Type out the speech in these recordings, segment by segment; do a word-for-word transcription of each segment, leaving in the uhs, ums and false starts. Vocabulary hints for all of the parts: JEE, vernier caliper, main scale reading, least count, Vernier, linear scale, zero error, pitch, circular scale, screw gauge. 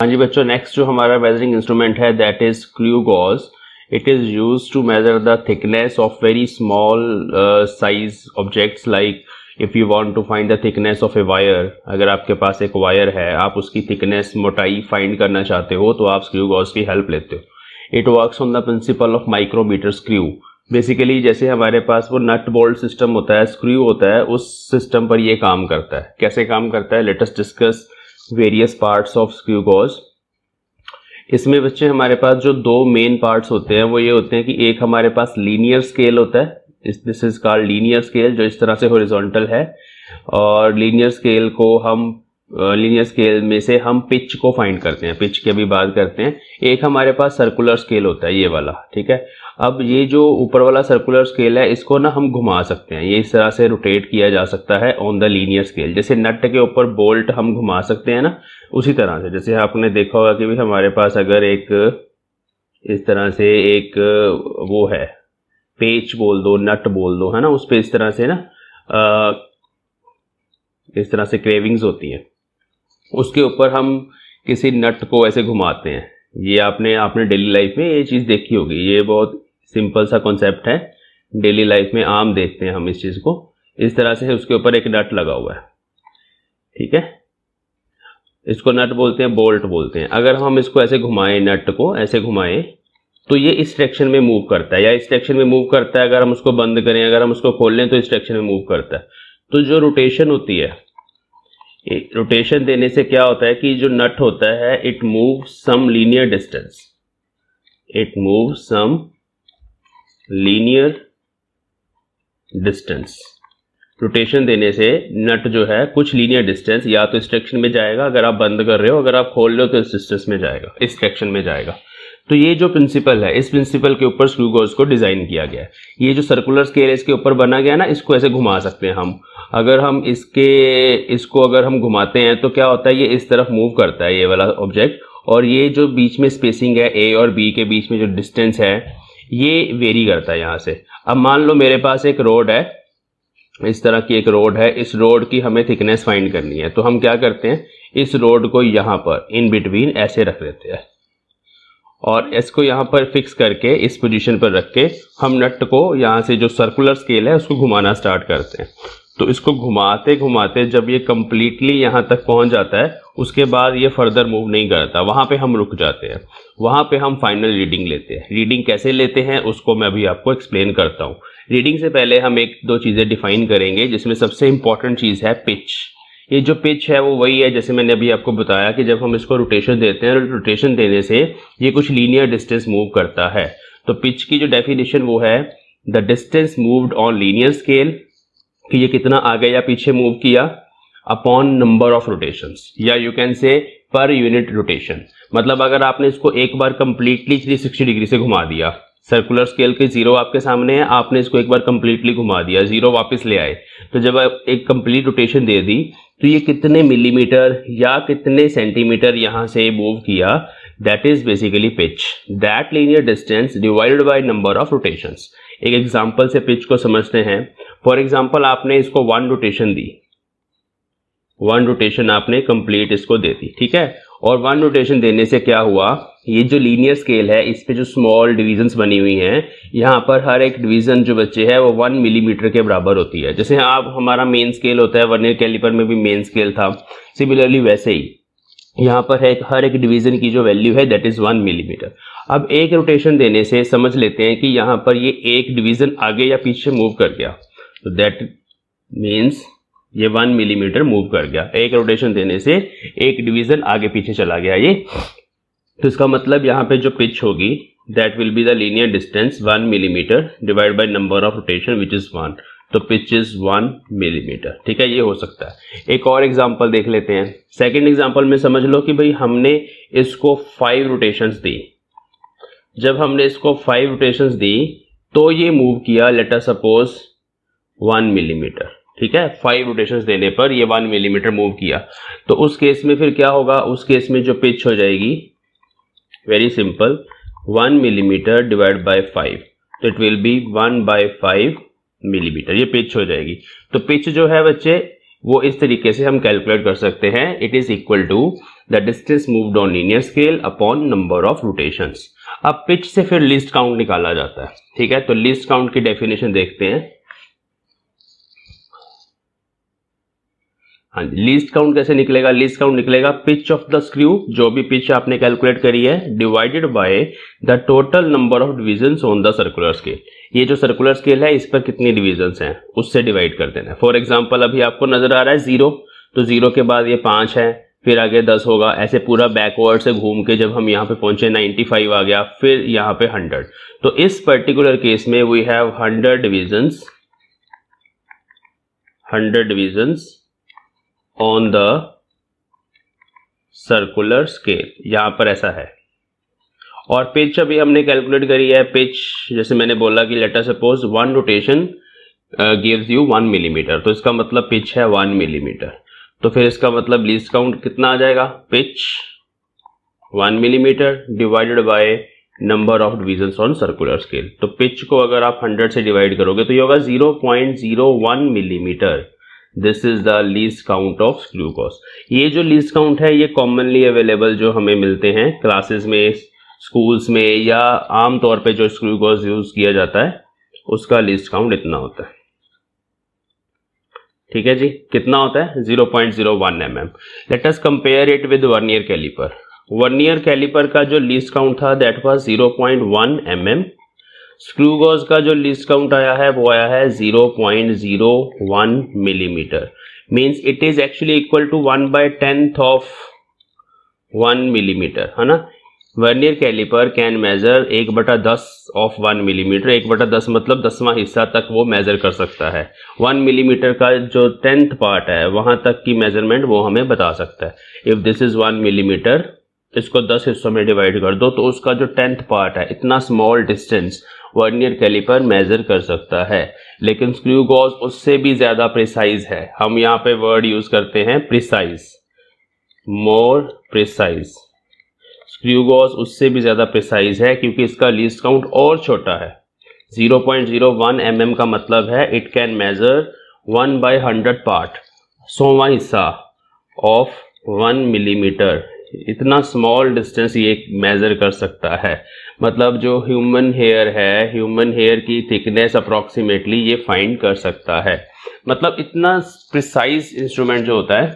हाँ जी बच्चों, नेक्स्ट जो हमारा मेजरिंग इंस्ट्रूमेंट है that is screw gauge. It is used to measure the thickness of very small uh, size objects, like if you want to find the thickness of a wire. अगर आपके पास एक wire है, आप उसकी thickness मोटाई find करना चाहते हो तो आप स्क्रू गॉज की हेल्प लेते हो. It works on the principle of micrometer screw. Basically जैसे हमारे पास वो नट बोल्ट सिस्टम होता है, स्क्रू होता है, उस सिस्टम पर ये काम करता है. कैसे काम करता है, let us discuss various parts of screw gauge. इसमें बच्चे हमारे पास जो दो मेन पार्ट्स होते हैं वो ये होते हैं कि एक हमारे पास लीनियर स्केल होता है, this is called linear scale, जो इस तरह से हॉरिजॉन्टल है. और लीनियर स्केल को हम लीनियर uh, स्केल में से हम पिच को फाइंड करते हैं, पिच की अभी बात करते हैं. एक हमारे पास सर्कुलर स्केल होता है, ये वाला, ठीक है. अब ये जो ऊपर वाला सर्कुलर स्केल है इसको ना हम घुमा सकते हैं, ये इस तरह से रोटेट किया जा सकता है ऑन द लीनियर स्केल. जैसे नट के ऊपर बोल्ट हम घुमा सकते हैं ना, उसी तरह से. जैसे आपने देखा होगा कि भी हमारे पास अगर एक इस तरह से एक वो है, पेच बोल दो, नट बोल दो, है ना, उस पर इस तरह से ना आ, इस तरह से क्रेविंग्स होती हैं, उसके ऊपर हम किसी नट को ऐसे घुमाते हैं. ये आपने आपने डेली लाइफ में ये चीज़ देखी होगी. ये बहुत सिंपल सा कॉन्सेप्ट है, डेली लाइफ में आम देखते हैं हम इस चीज़ को. इस तरह से उसके ऊपर एक नट लगा हुआ है, ठीक है, इसको नट बोलते हैं, बोल्ट बोलते हैं. अगर हम इसको ऐसे घुमाएं, नट को ऐसे घुमाएं, तो ये इस डायरेक्शन में मूव करता है, या इस डायरेक्शन में मूव करता है. अगर हम उसको बंद करें, अगर हम उसको खोलें, तो इस डायरेक्शन में मूव करता है. तो जो रोटेशन होती है, रोटेशन देने से क्या होता है कि जो नट होता है, it move some linear distance, it move some linear distance. Rotation देने से नट जो है कुछ लीनियर डिस्टेंस, या तो इस डायरेक्शन में जाएगा अगर आप बंद कर रहे हो, अगर आप खोल रहे हो तो इस डिस्टेंस में जाएगा, इस डायरेक्शन में जाएगा. तो ये जो प्रिंसिपल है, इस प्रिंसिपल के ऊपर स्क्रू गॉज को डिज़ाइन किया गया है. ये जो सर्कुलर स्केल इसके ऊपर बना गया ना, इसको ऐसे घुमा सकते हैं हम. अगर हम इसके इसको अगर हम घुमाते हैं तो क्या होता है, ये इस तरफ मूव करता है, ये वाला ऑब्जेक्ट. और ये जो बीच में स्पेसिंग है, ए और बी के बीच में जो डिस्टेंस है, ये वेरी करता है यहाँ से. अब मान लो मेरे पास एक रोड है, इस तरह की एक रोड है, इस रोड की हमें थिकनेस फाइंड करनी है. तो हम क्या करते हैं, इस रोड को यहाँ पर इन बिटवीन ऐसे रख देते हैं, और इसको यहाँ पर फिक्स करके इस पोजीशन पर रख के हम नट को यहाँ से, जो सर्कुलर स्केल है, उसको घुमाना स्टार्ट करते हैं. तो इसको घुमाते घुमाते जब ये कम्प्लीटली यहाँ तक पहुँच जाता है, उसके बाद ये फर्दर मूव नहीं करता, वहाँ पे हम रुक जाते हैं, वहाँ पे हम फाइनल रीडिंग लेते हैं. रीडिंग कैसे लेते हैं उसको मैं अभी आपको एक्सप्लेन करता हूँ. रीडिंग से पहले हम एक दो चीज़ें डिफाइन करेंगे, जिसमें सबसे इम्पॉर्टेंट चीज़ है पिच. ये जो पिच है वो वही है जैसे मैंने अभी आपको बताया कि जब हम इसको रोटेशन देते हैं, रोटेशन देने से ये कुछ लीनियर डिस्टेंस मूव करता है. तो पिच की जो डेफिनेशन वो है the distance moved on linear scale, कि ये कितना आगे या पीछे मूव किया, अपॉन नंबर ऑफ रोटेशंस, या you can say per unit rotation. मतलब अगर आपने इसको एक बार कंप्लीटली थ्री सिक्सटी डिग्री से घुमा दिया, सर्कुलर स्केल के जीरो आपके सामने है, आपने इसको एक बार कंप्लीटली घुमा दिया, जीरो वापस ले आए, तो जब आप एक कंप्लीट रोटेशन दे दी तो ये कितने मिलीमीटर या कितने सेंटीमीटर यहाँ से मूव किया, that is basically pitch. That linear distance divided by number of rotations. एक एग्जांपल से पिच को समझते हैं. फॉर एग्जांपल आपने इसको वन रोटेशन दी, वन रोटेशन आपने कंप्लीट इसको दे दी, ठीक है. और वन रोटेशन देने से क्या हुआ, ये जो लीनियर स्केल है इस पे जो स्मॉल डिविजन्स बनी हुई हैं, यहाँ पर हर एक डिवीजन जो बच्चे है वो वन मिलीमीटर के बराबर होती है. जैसे आप हमारा मेन स्केल होता है, वर्नियर कैलिपर में भी मेन स्केल था, सिमिलरली वैसे ही यहाँ पर है हर एक डिवीजन की जो वैल्यू है दैट इज़ वन मिलीमीटर. अब एक रोटेशन देने से समझ लेते हैं कि यहाँ पर ये एक डिवीजन आगे या पीछे मूव कर गया, तो दैट मीन्स ये वन मिलीमीटर मूव कर गया. एक रोटेशन देने से एक डिवीजन आगे पीछे चला गया ये, तो इसका मतलब यहाँ पे जो पिच होगी that will be the linear distance one millimetre divide by number of rotation which is one. तो पिच इज वन मिलीमीटर, ठीक है, ये हो सकता है. एक और एग्जांपल देख लेते हैं. सेकंड एग्जांपल में समझ लो कि भाई हमने इसको फाइव रोटेशंस दी. जब हमने इसको फाइव रोटेशंस दी तो ये मूव किया, let us suppose one millimetre, ठीक है. फाइव रोटेशंस देने पर ये वन मिलीमीटर मूव किया, तो उस केस में फिर क्या होगा, उस केस में जो पिच हो जाएगी very simple, one millimetre divide by five, तो it will be one by five millimetre, ये पिच हो जाएगी. तो पिच जो है बच्चे वो इस तरीके से हम कैलकुलेट कर सकते हैं. It is equal to the distance moved on linear scale upon number of rotations. अब पिच से फिर लीस्ट काउंट निकाला जाता है. ठीक है, तो लीस्ट काउंट की डेफिनेशन देखते हैं. हाँ जी, लीस्ट काउंट कैसे निकलेगा? लीस्ट काउंट निकलेगा पिच ऑफ द स्क्रू, जो भी पिच आपने कैलकुलेट करी है, divided by the total number of divisions on the circular scale. ये जो सर्कुलर स्केल है इस पर कितनी डिविजन्स हैं उससे डिवाइड कर देना है. फॉर एग्जांपल अभी आपको नजर आ रहा है जीरो, तो जीरो के बाद ये पाँच है, फिर आगे दस होगा, ऐसे पूरा बैकवर्ड से घूम के जब हम यहाँ पे पहुंचे नाइन्टी फाइव आ गया, फिर यहाँ पे हंड्रेड. तो इस पर्टिकुलर केस में we have hundred divisions hundred divisions on the circular scale. यहाँ पर ऐसा है. और पिच अभी हमने कैलकुलेट करी है. पिच जैसे मैंने बोला कि let us suppose one rotation gives you one millimetre, तो इसका मतलब पिच है वन मिलीमीटर. तो फिर इसका मतलब लीस्ट काउंट कितना आ जाएगा? Pitch one millimetre divided by number of divisions on circular scale. तो पिच को अगर आप हंड्रेड से डिवाइड करोगे तो ये होगा zero point zero one millimetre. This is the least count of screw gauge. ये जो लीस्ट काउंट है ये कॉमनली अवेलेबल जो हमें मिलते हैं क्लासेस में, स्कूल्स में, या आम तौर पे जो स्क्रू गॉज यूज किया जाता है उसका लीस्ट काउंट इतना होता है. ठीक है जी, कितना होता है? Zero point zero one M M. Let us compare it with vernier caliper. Vernier caliper का जो लीस्ट काउंट था that was zero point one M M. Screw gauge का जो लीस्ट काउंट आया है वो आया है zero point zero one millimetre. Means it is actually equal to one by tenth of one millimetre, है ना. वर्नियर कैलिपर कैन मेजर एक बटा दस ऑफ वन मिलीमीटर. एक बटा दस मतलब दसवां हिस्सा तक वो मेजर कर सकता है. वन मिलीमीटर का जो टेंथ पार्ट है वहां तक की मेजरमेंट वो हमें बता सकता है. If this is one millimetre, इसको दस हिस्सों में डिवाइड कर दो तो उसका जो टेंथ पार्ट है, इतना small distance vernier calliper measure कर सकता है. लेकिन स्क्रू गॉज उससे भी ज्यादा प्रिसाइज है. हम यहाँ पे वर्ड यूज करते हैं precise, more precise. Screw gauge उससे भी ज्यादा प्रिसाइज है क्योंकि इसका लीस्ट काउंट और छोटा है. Zero point zero one M M का मतलब है it can measure one by hundred part, सौवा हिस्सा ऑफ वन मिलीमीटर. इतना स्मॉल डिस्टेंस ये मेजर कर सकता है. मतलब जो ह्यूमन हेयर है, ह्यूमन हेयर की थिकनेस अप्रॉक्सीमेटली ये फाइंड कर सकता है. मतलब इतना प्रिसाइज इंस्ट्रूमेंट जो होता है,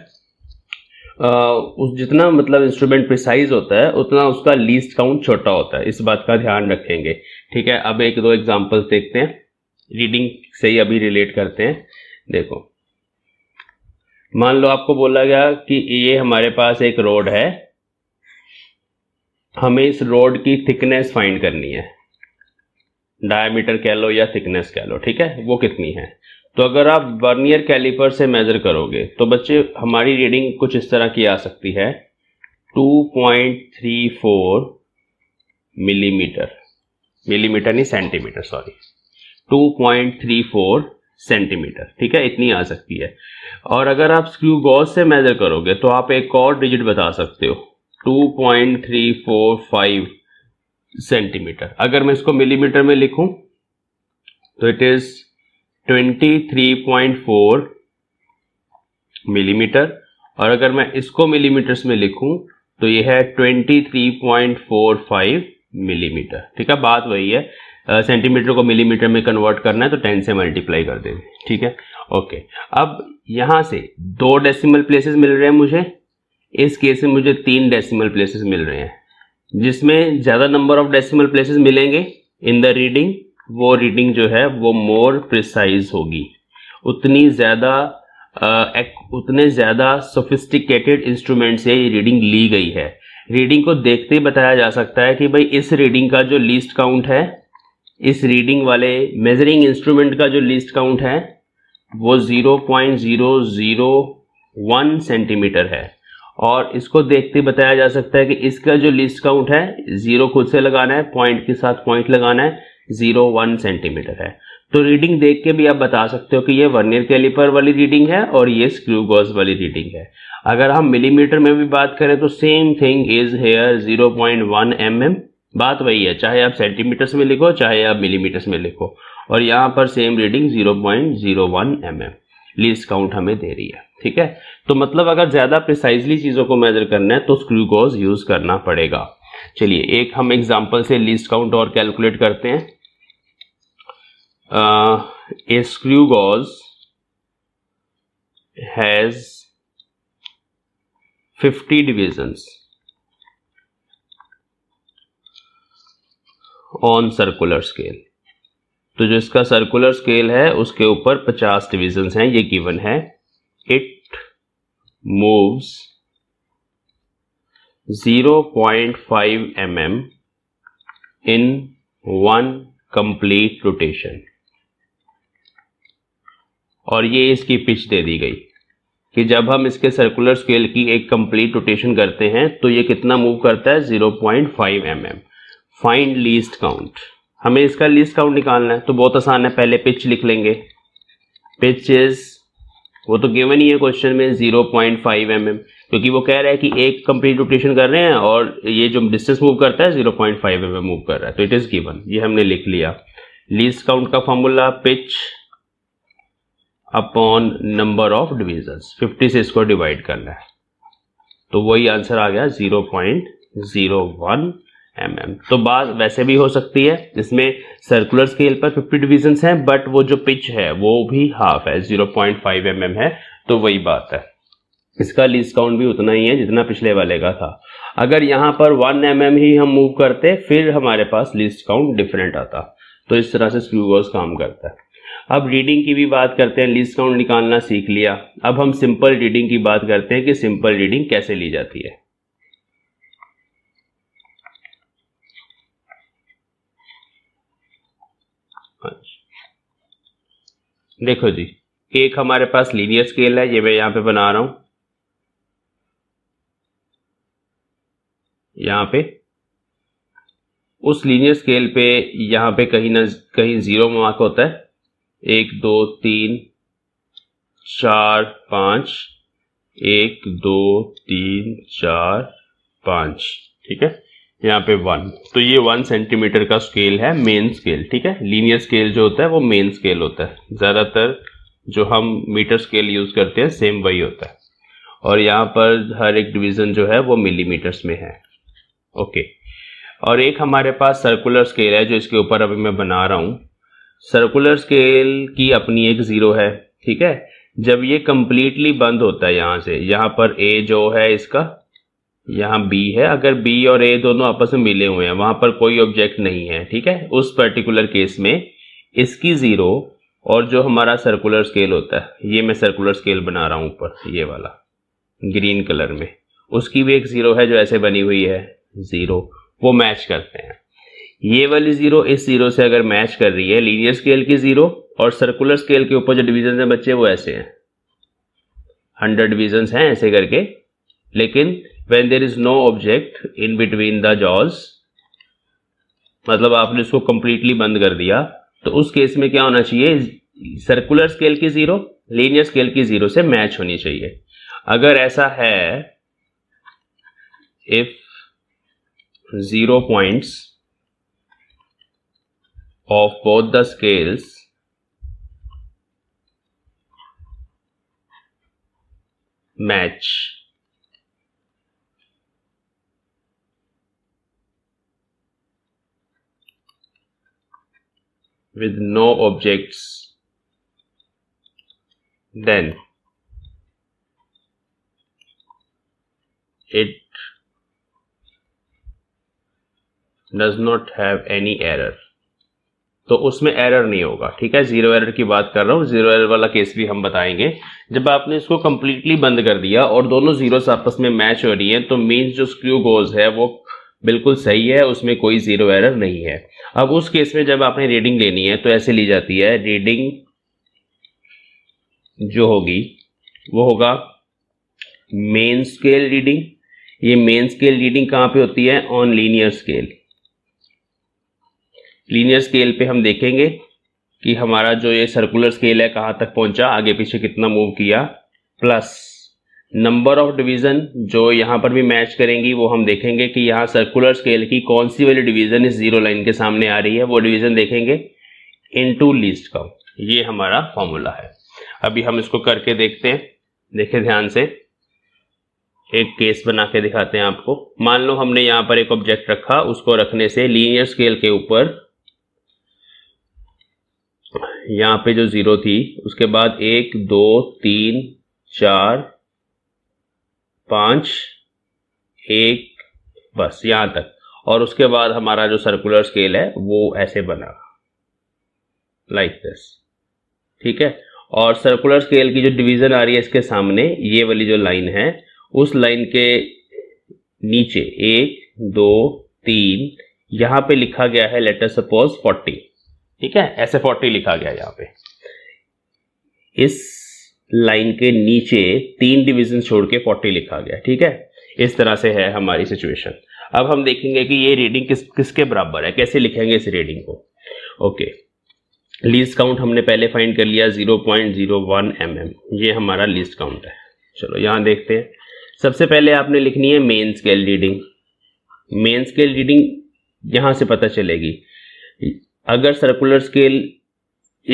उस जितना मतलब इंस्ट्रूमेंट प्रिसाइज होता है उतना उसका लीस्ट काउंट छोटा होता है. इस बात का ध्यान रखेंगे. ठीक है, अब एक दो एग्जाम्पल्स देखते हैं. रीडिंग से ही अभी रिलेट करते हैं. देखो, मान लो आपको बोला गया कि ये हमारे पास एक रोड है, हमें इस रोड की थिकनेस फाइंड करनी है. डायमीटर कह लो या थिकनेस कह लो, ठीक है, वो कितनी है. तो अगर आप वर्नियर कैलिपर से मेजर करोगे तो बच्चे हमारी रीडिंग कुछ इस तरह की आ सकती है, two point three four millimetre. Millimetre नहीं, centimetre, sorry, two point three four centimetre. ठीक है, इतनी आ सकती है. और अगर आप स्क्रू गॉज से मेजर करोगे तो आप एक और डिजिट बता सकते हो, two point three four five centimetre. अगर मैं इसको मिलीमीटर में लिखूं तो it is twenty three point four millimetre. और अगर मैं इसको मिलीमीटर्स में लिखूं तो ये है twenty three point four five millimetre. ठीक है, बात वही है. सेंटीमीटर uh, को मिलीमीटर में कन्वर्ट करना है तो टेन से मल्टीप्लाई कर देंगे. ठीक है, ओके. अब यहाँ से दो डेसिमल प्लेसेस मिल रहे हैं मुझे, इस केस में मुझे तीन डेसिमल प्लेसेस मिल रहे हैं. जिसमें ज़्यादा नंबर ऑफ डेसिमल प्लेसेस मिलेंगे इन द रीडिंग, वो रीडिंग जो है वो मोर प्रिसाइज होगी. उतनी ज़्यादा uh, उतने ज़्यादा सोफिस्टिकेटेड इंस्ट्रूमेंट से ये रीडिंग ली गई है. रीडिंग को देखते ही बताया जा सकता है कि भाई इस रीडिंग का जो लीस्ट काउंट है, इस रीडिंग वाले मेजरिंग इंस्ट्रूमेंट का जो लीस्ट काउंट है वो zero point zero zero one centimetre है. और इसको देखते बताया जा सकता है कि इसका जो लीस्ट काउंट है, जीरो खुद से लगाना है, पॉइंट के साथ पॉइंट लगाना है, जीरो वन सेंटीमीटर है. तो रीडिंग देख के भी आप बता सकते हो कि ये वर्नियर कैलिपर वाली रीडिंग है और ये स्क्रू गॉज वाली रीडिंग है. अगर हम मिलीमीटर में भी बात करें तो same thing is here, zero point one M M. बात वही है, चाहे आप सेंटीमीटर्स में लिखो चाहे आप मिलीमीटर्स में लिखो. और यहाँ पर same reading zero point zero one M M least count हमें दे रही है. ठीक है। तो मतलब अगर ज्यादा प्रिसाइजली चीजों को मेजर करना है तो स्क्रू गॉज यूज करना पड़ेगा। चलिए एक हम एग्जांपल से लीस्ट काउंट और कैलकुलेट करते हैं। A screw gauge has fifty divisions on circular scale, तो जो इसका सर्कुलर स्केल है उसके ऊपर पचास डिविजन्स हैं, ये गिवन है। It moves zero point five M M in one complete rotation, और ये इसकी पिच दे दी गई कि जब हम इसके सर्कुलर स्केल की एक कंप्लीट रोटेशन करते हैं तो ये कितना मूव करता है, zero point five M M. Find least count, हमें इसका लीस्ट काउंट निकालना है, तो बहुत आसान है, पहले पिच लिख लेंगे। पिच इज, वो तो गिवन ही है क्वेश्चन में, zero point five M M, क्योंकि वो कह रहा है कि एक कंप्लीट रोटेशन कर रहे हैं और ये जो डिस्टेंस मूव करता है zero point five M M move कर रहा है, तो इट इज गिवन। ये हमने लिख लिया। लीस्ट काउंट का formula pitch upon number of divisions, fifty से इसको डिवाइड करना है, तो वही आंसर आ गया zero point zero one M M. तो बात वैसे भी हो सकती है, इसमें सर्कुलर स्केल पर फिफ्टी डिविजन्स हैं बट वो जो पिच है वो भी हाफ है, zero point five M M है, तो वही बात है, इसका लीस्ट काउंट भी उतना ही है जितना पिछले वाले का था। अगर यहाँ पर वन एम एम ही हम मूव करते फिर हमारे पास लीस्ट काउंट डिफरेंट आता। तो इस तरह से स्क्रू गॉज काम करता है। अब रीडिंग की भी बात करते हैं, लीस्ट काउंट निकालना सीख लिया, अब हम सिंपल रीडिंग की बात करते हैं कि सिंपल रीडिंग कैसे ली जाती है। देखो जी, एक हमारे पास लीनियर स्केल है, ये मैं यहां पे बना रहा हूं, यहां पे उस लीनियर स्केल पे यहां पे कहीं ना कहीं जीरो मार्क होता है, एक दो तीन चार पांच, एक दो तीन चार पांच, ठीक है, यहाँ पे वन, तो ये वन सेंटीमीटर का स्केल है, मेन स्केल, ठीक है। लीनियर स्केल जो होता है वो मेन स्केल होता है, ज्यादातर जो हम मीटर स्केल यूज करते हैं सेम वही होता है, और यहाँ पर हर एक डिवीजन जो है वो मिलीमीटर्स में है, ओके। और एक हमारे पास सर्कुलर स्केल है जो इसके ऊपर अभी मैं बना रहा हूँ। सर्कुलर स्केल की अपनी एक जीरो है, ठीक है, जब ये कंप्लीटली बंद होता है यहाँ से, यहाँ पर ए जो है इसका, यहाँ बी है, अगर बी और ए दोनों आपस में मिले हुए हैं, वहां पर कोई ऑब्जेक्ट नहीं है, ठीक है, उस पर्टिकुलर केस में इसकी जीरो और जो हमारा सर्कुलर स्केल होता है, ये मैं सर्कुलर स्केल बना रहा हूँ ऊपर ये वाला ग्रीन कलर में, उसकी भी एक जीरो है जो ऐसे बनी हुई है, जीरो वो मैच करते हैं, ये वाली जीरो इस जीरो से अगर मैच कर रही है, लीनियर स्केल की जीरो और सर्कुलर स्केल के ऊपर जो डिवीजन हैं बच्चे वो ऐसे हैं, हंड्रेड डिवीजन हैं ऐसे करके, लेकिन when there is no object in between the jaws, मतलब आपने इसको कंप्लीटली बंद कर दिया, तो उस केस में क्या होना चाहिए, सर्कुलर स्केल की जीरो लीनियर स्केल की जीरो से मैच होनी चाहिए। अगर ऐसा है, if zero points of both the scales match, with no objects, then it does not have any error, तो उसमें एरर नहीं होगा, ठीक है, जीरो एरर की बात कर रहा हूँ, जीरो एरर वाला केस भी हम बताएंगे। जब आपने इसको कंप्लीटली बंद कर दिया और दोनों जीरो आपस में मैच हो रही हैं, तो मीन्स जो स्क्रू गॉज है वो बिल्कुल सही है, उसमें कोई जीरो एरर नहीं है। अब उस केस में जब आपने रीडिंग लेनी है तो ऐसे ली जाती है, रीडिंग जो होगी वो होगा मेन स्केल रीडिंग। ये मेन स्केल रीडिंग कहाँ पे होती है, on linear scale. Linear scale पे हम देखेंगे कि हमारा जो ये सर्कुलर स्केल है कहाँ तक पहुंचा, आगे पीछे कितना मूव किया, प्लस नंबर ऑफ डिवीजन जो यहाँ पर भी मैच करेंगी, वो हम देखेंगे कि यहाँ सर्कुलर स्केल की कौन सी वाली डिवीजन इस जीरो लाइन के सामने आ रही है, वो डिवीजन देखेंगे, इनटू लीस्ट काउंट। ये हमारा फॉर्मूला है, अभी हम इसको करके देखते हैं। देखें ध्यान से, एक केस बना के दिखाते हैं आपको। मान लो हमने यहाँ पर एक ऑब्जेक्ट रखा, उसको रखने से लीनियर स्केल के ऊपर यहाँ पे जो जीरो थी, उसके बाद एक दो तीन चार पाँच एक बस यहाँ तक, और उसके बाद हमारा जो सर्कुलर स्केल है वो ऐसे बना लाइक दिस, ठीक है। और सर्कुलर स्केल की जो डिवीज़न आ रही है इसके सामने ये वाली जो लाइन है, उस लाइन के नीचे एक दो तीन यहाँ पे लिखा गया है लेट अस सपोज फोर्टी, ठीक है, ऐसे फोर्टी लिखा गया है यहाँ पे। इस लाइन के नीचे तीन डिवीजन छोड़ के फोर्टी लिखा गया, ठीक है। इस तरह से है हमारी सिचुएशन। अब हम देखेंगे कि ये रीडिंग किस किसके बराबर है, कैसे लिखेंगे इस रीडिंग को। ओके, लीस्ट काउंट हमने पहले फाइंड कर लिया zero point zero one M M, ये हमारा लीस्ट काउंट है। चलो यहाँ देखते हैं। सबसे पहले आपने लिखनी है main scale reading. Main scale reading यहाँ से पता चलेगी। अगर सर्कुलर स्केल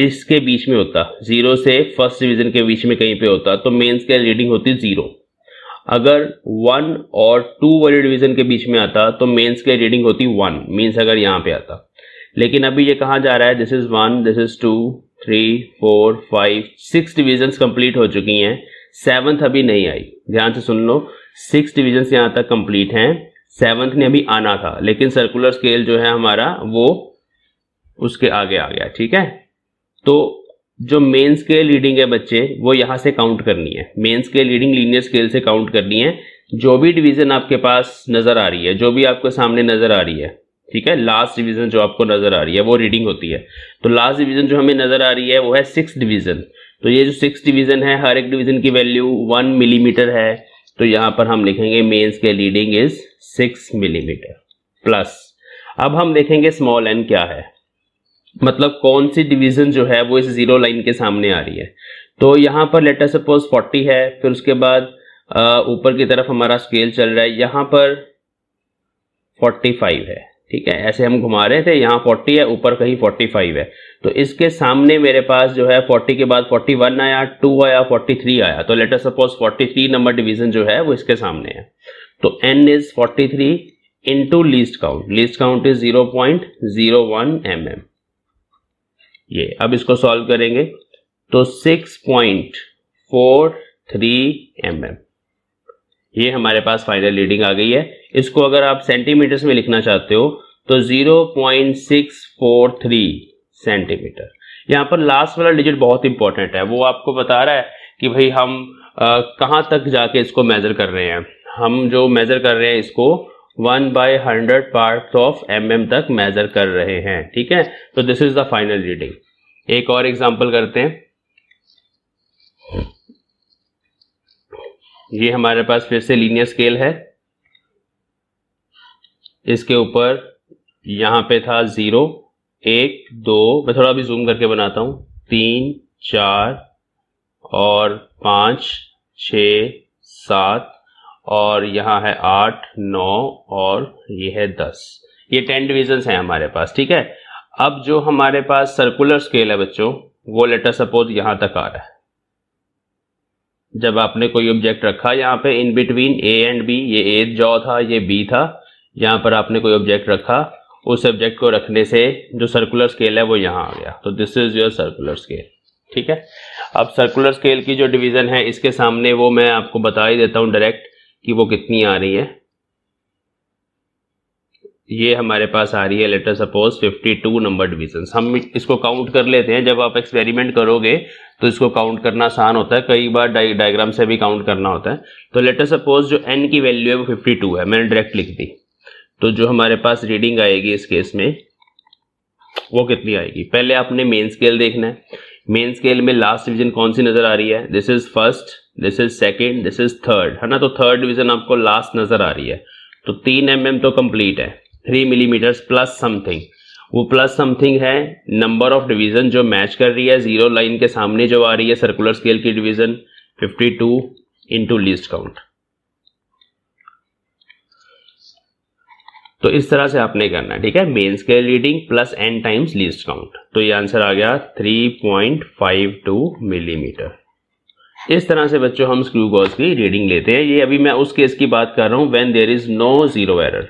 इसके बीच में होता, जीरो से फर्स्ट डिवीजन के बीच में कहीं पे होता, तो मेन स्केल रीडिंग होती जीरो। अगर वन और टू वाले डिवीजन के बीच में आता तो मेन स्केल रीडिंग होती वन, मीन्स अगर यहाँ पे आता। लेकिन अभी ये कहाँ जा रहा है, this is one, this is two, three, four, five, six division complete हो चुकी हैं, सेवंथ अभी नहीं आई। ध्यान से सुन लो, सिक्स डिविजन्स यहाँ तक कंप्लीट हैं, सेवंथ ने अभी आना था, लेकिन सर्कुलर स्केल जो है हमारा वो उसके आगे आ गया, ठीक है। तो जो मेन स्केल रीडिंग है बच्चे, वो यहाँ से काउंट करनी है। Main scale reading linear scale से काउंट करनी है। जो भी डिवीजन आपके पास नजर आ रही है, जो भी आपके सामने नजर आ रही है, ठीक है, लास्ट डिवीजन जो आपको नजर आ रही है वो रीडिंग होती है। तो लास्ट डिवीजन जो हमें नजर आ रही है वो है सिक्स डिवीजन। तो ये जो सिक्स डिवीजन है, हर एक डिवीजन की वैल्यू वन मिलीमीटर है, तो यहाँ पर हम लिखेंगे main scale reading is six millimetre plus. अब हम देखेंगे स्मॉल एन क्या है, मतलब कौन सी डिवीजन जो है वो इस जीरो लाइन के सामने आ रही है। तो यहाँ पर लेट अस सपोज फोर्टी है, फिर उसके बाद ऊपर की तरफ हमारा स्केल चल रहा है, यहाँ पर फोर्टी फाइव है, ठीक है, ऐसे हम घुमा रहे थे, यहाँ फोर्टी है, ऊपर कहीं फोर्टी फाइव है। तो इसके सामने मेरे पास जो है फोर्टी के बाद फोर्टी वन आया, टू आया, फोर्टी थ्री आया, तो let us suppose forty three नंबर डिवीजन जो है वो इसके सामने है। तो n is forty three into least count, least count is zero point zero one M M. ये अब इसको सॉल्व करेंगे तो six point four three M M ये हमारे पास फाइनल रीडिंग आ गई है। इसको अगर आप सेंटीमीटर्स में लिखना चाहते हो तो zero point six four three centimetre. यहाँ पर लास्ट वाला डिजिट बहुत इंपॉर्टेंट है, वो आपको बता रहा है कि भाई हम कहाँ तक जाके इसको मेजर कर रहे हैं। हम जो मेजर कर रहे हैं इसको one by hundred part of M M तक मेजर कर रहे हैं, ठीक है। तो this is the final reading. एक और एग्जाम्पल करते हैं। ये हमारे पास फिर से लीनियर स्केल है, इसके ऊपर यहाँ पे था जीरो, एक, दो, मैं थोड़ा अभी जूम करके बनाता हूँ, तीन, चार और पाँच, छः, सात और यहाँ है आठ, नौ और ये है दस। ये टेन डिविजन्स हैं हमारे पास, ठीक है। अब जो हमारे पास सर्कुलर स्केल है बच्चों, वो लेट अस सपोज यहाँ तक आ रहा है। जब आपने कोई ऑब्जेक्ट रखा यहाँ पे in between A and B, ये ए जॉ था, ये बी था, यहाँ पर आपने कोई ऑब्जेक्ट रखा, उस ऑब्जेक्ट को रखने से जो सर्कुलर स्केल है वो यहाँ आ गया, तो this is your circular scale, ठीक है। अब सर्कुलर स्केल की जो डिवीजन है इसके सामने, वो मैं आपको बता ही देता हूँ डायरेक्ट कि वो कितनी आ रही है। ये हमारे पास आ रही है let us suppose fifty two नंबर डिवीजन। हम इसको काउंट कर लेते हैं, जब आप एक्सपेरिमेंट करोगे तो इसको काउंट करना आसान होता है, कई बार डायग्राम से भी काउंट करना होता है। तो लेट अस सपोज जो n की वैल्यू है वो फिफ्टी टू है, मैंने डायरेक्ट लिख दी, तो जो हमारे पास रीडिंग आएगी इस केस में वो कितनी आएगी। पहले आपने मेन स्केल देखना है, मेन स्केल में लास्ट डिवीजन कौन सी नजर आ रही है, this is first, this is second, this is third, है ना। तो थर्ड डिवीजन आपको लास्ट नजर आ रही है, तो तीन एम एम तो कंप्लीट है, थ्री मिलीमीटर प्लस समथिंग, वो प्लस समथिंग है नंबर ऑफ डिवीजन जो मैच कर रही है जीरो लाइन के सामने जो आ रही है सर्कुलर स्केल की division, fifty two into least count. तो इस तरह से आपने करना है, ठीक है, main scale reading plus N times least count. तो ये आंसर आ गया three point five two millimetre. इस तरह से बच्चों हम स्क्रू गॉज की रीडिंग लेते हैं। ये अभी मैं उस केस की बात कर रहा हूं when there is no zero error,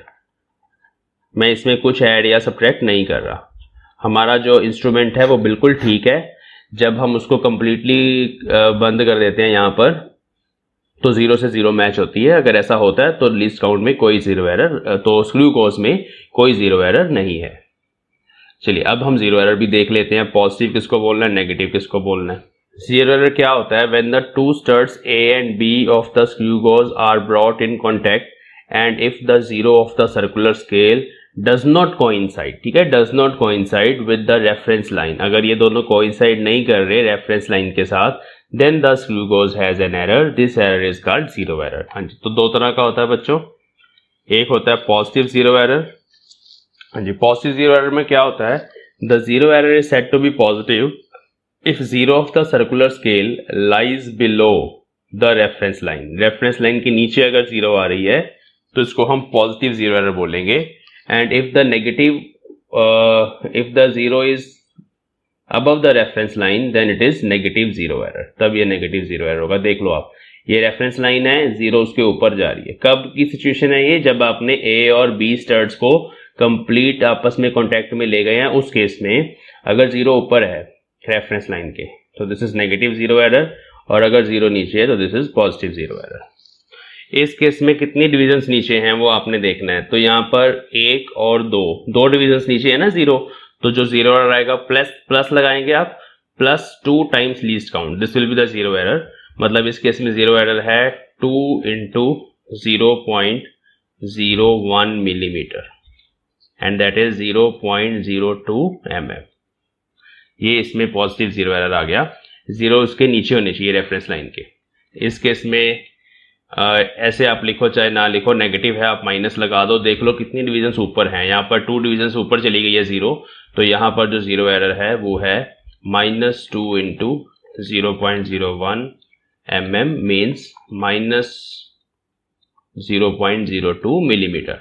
मैं इसमें कुछ ऐड या सब्ट्रैक्ट नहीं कर रहा। हमारा जो इंस्ट्रूमेंट है वो बिल्कुल ठीक है। जब हम उसको कम्प्लीटली बंद कर देते हैं यहाँ पर तो जीरो से जीरो मैच होती है। अगर ऐसा होता है तो लीस्ट काउंट में कोई जीरो एरर, तो स्क्रू गॉज में कोई जीरो एरर नहीं है। चलिए अब हम जीरो एरर भी देख लेते हैं, पॉजिटिव किसको बोलना है, नेगेटिव किसको बोलना है। जीरो एरर क्या होता है? When the two studs A and B of the screw gauge are brought in contact and if the zero of the circular scale does not coincide, ठीक है, does not coincide with the reference line, अगर ये दोनों coincide नहीं कर रहे reference line के साथ, then the screw gauge has an error, this error is called zero error. हाँ जी, तो दो तरह का होता है बच्चों, एक होता है पॉजिटिव जीरो एरर। हाँ जी, पॉजिटिव जीरो एरर में क्या होता है? The zero error is said to be positive if zero of the circular scale lies below the reference line, reference line के नीचे अगर जीरो आ रही है तो इसको हम पॉजिटिव जीरो एरर बोलेंगे। And if the negative if the zero is above the reference line then it is negative zero error, तब ये नेगेटिव जीरो एरर होगा। देख लो आप, ये रेफरेंस लाइन है, जीरो उसके ऊपर जा रही है। कब की सिचुएशन है ये? जब आपने ए और बी स्टड्स को कंप्लीट आपस में कॉन्टेक्ट में ले गए हैं, उस केस में अगर जीरो ऊपर है रेफरेंस लाइन के तो this is negative zero error, और अगर जीरो नीचे है तो this is positive zero error. इस केस में कितनी डिविजन्स नीचे हैं वो आपने देखना है, तो यहाँ पर एक और दो दो डिविजन्स नीचे है ना जीरो, तो जो जीरो एरर आएगा प्लस प्लस लगाएंगे आप, plus two times least count, this will be the zero error. मतलब इस केस में जीरो एरर है two into zero point zero one millimetre and that is zero point zero two M M, ये इसमें positive zero error आ गया। Zero उसके नीचे होने चाहिए रेफरेंस लाइन के। इस केस में आ, ऐसे आप लिखो चाहे ना लिखो, नेगेटिव है आप माइनस लगा दो, देख लो कितनी डिविजन्स ऊपर हैं, यहाँ पर टू डिविजन्स ऊपर चली गई है जीरो, तो यहाँ पर जो जीरो एरर है वो है minus two into zero point zero one M m means minus zero point zero two millimetre.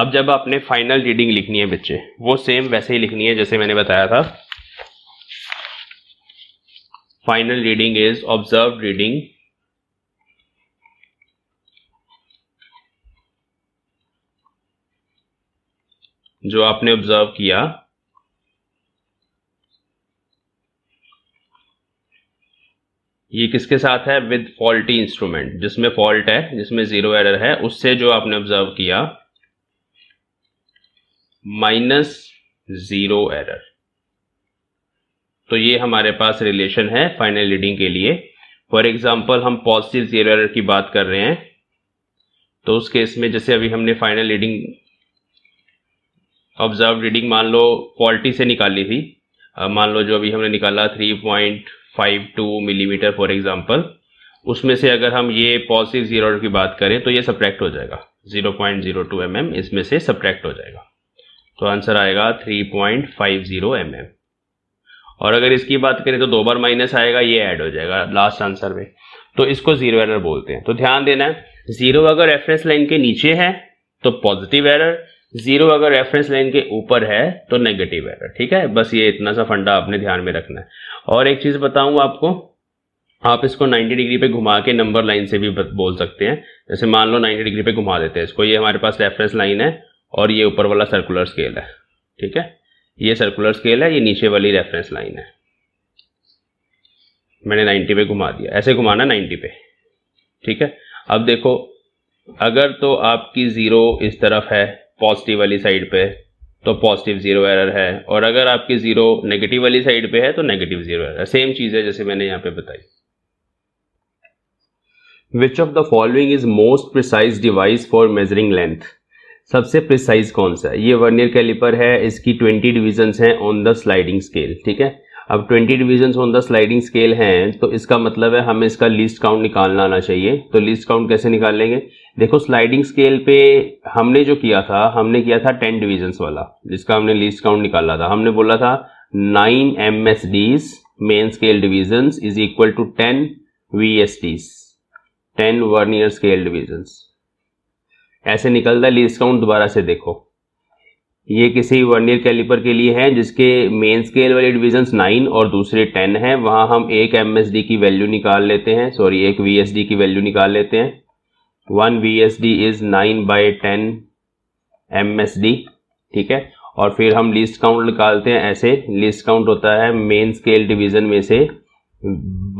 अब जब आपने फाइनल रीडिंग लिखनी है बच्चे, वो सेम वैसे ही लिखनी है जैसे मैंने बताया था। Final reading is observed reading जो आपने ऑब्जर्व किया, ये किसके साथ है? विद फॉल्टी इंस्ट्रूमेंट, जिसमें फॉल्ट है, जिसमें जीरो एरर है, उससे जो आपने ऑब्जर्व किया माइनस जीरो एरर। तो ये हमारे पास रिलेशन है फाइनल रीडिंग के लिए। फॉर एग्जांपल हम पॉजिटिव जीरो एरर की बात कर रहे हैं, तो उस केस में जैसे अभी हमने फाइनल रीडिंग ऑब्जर्व रीडिंग मान लो फॉल्टी से निकाली थी, मान लो जो अभी हमने निकाला three point five two millimetre for example, उसमें से अगर हम ये पॉजिटिव जीरो एरर की बात करें तो ये सब्ट्रैक्ट हो जाएगा, zero point zero two mm इसमें से सब्ट्रैक्ट हो जाएगा, तो आंसर आएगा three point five zero mm. और अगर इसकी बात करें तो दो बार माइनस आएगा, ये ऐड हो जाएगा लास्ट आंसर में, तो इसको जीरो एरर बोलते हैं। तो ध्यान देना है, जीरो अगर रेफरेंस लाइन के नीचे है तो पॉजिटिव एरर, जीरो अगर रेफरेंस लाइन के ऊपर है तो नेगेटिव एरर, ठीक है, बस ये इतना सा फंडा आपने ध्यान में रखना है। और एक चीज बताऊं आपको, आप इसको नाइन्टी डिग्री पे घुमा के नंबर लाइन से भी बोल सकते हैं। जैसे मान लो नाइन्टी डिग्री पे घुमा देते हैं इसको, ये हमारे पास रेफरेंस लाइन है और ये ऊपर वाला सर्कुलर स्केल है, ठीक है, ये सर्कुलर स्केल है, ये नीचे वाली रेफरेंस लाइन है, मैंने नाइन्टी पे घुमा दिया, ऐसे घुमाना नाइन्टी पे, ठीक है। अब देखो अगर तो आपकी जीरो इस तरफ है पॉजिटिव वाली साइड पे तो पॉजिटिव जीरो एरर है, और अगर आपकी जीरो नेगेटिव वाली साइड पे है तो नेगेटिव जीरो एरर, सेम चीज है जैसे मैंने यहाँ पे बताई। Which of the following is most precise device for measuring length, सबसे प्रिसाइज कौन सा है? ये वर्नियर कैलिपर है, इसकी ट्वेंटी डिविजन्स हैं ऑन द स्लाइडिंग स्केल, ठीक है। अब twenty divisions on the sliding scale हैं तो इसका मतलब है हमें इसका लीस्ट काउंट निकालना आना चाहिए। तो लीस्ट काउंट कैसे निकाल लेंगे? देखो स्लाइडिंग स्केल पे हमने जो किया था, हमने किया था टेन डिविजन्स वाला, जिसका हमने लीस्ट काउंट निकाला था। हमने बोला था nine M S Ds main scale divisions is equal to ten V S Ds, ten vernier scale divisions, ऐसे निकलता है लीस्ट काउंट। दोबारा से देखो, ये किसी वर्नियर कैलिपर के लिए है जिसके मेन स्केल वाले डिविजन्स नाइन और दूसरे टेन हैं। वहाँ हम एक एमएसडी की वैल्यू निकाल लेते हैं, सॉरी एक वीएसडी की वैल्यू निकाल लेते हैं। One VSD is nine by ten MSD, ठीक है। और फिर हम लीस्ट काउंट निकालते हैं ऐसे। लीस्ट काउंट होता है मेन स्केल डिवीज़न में से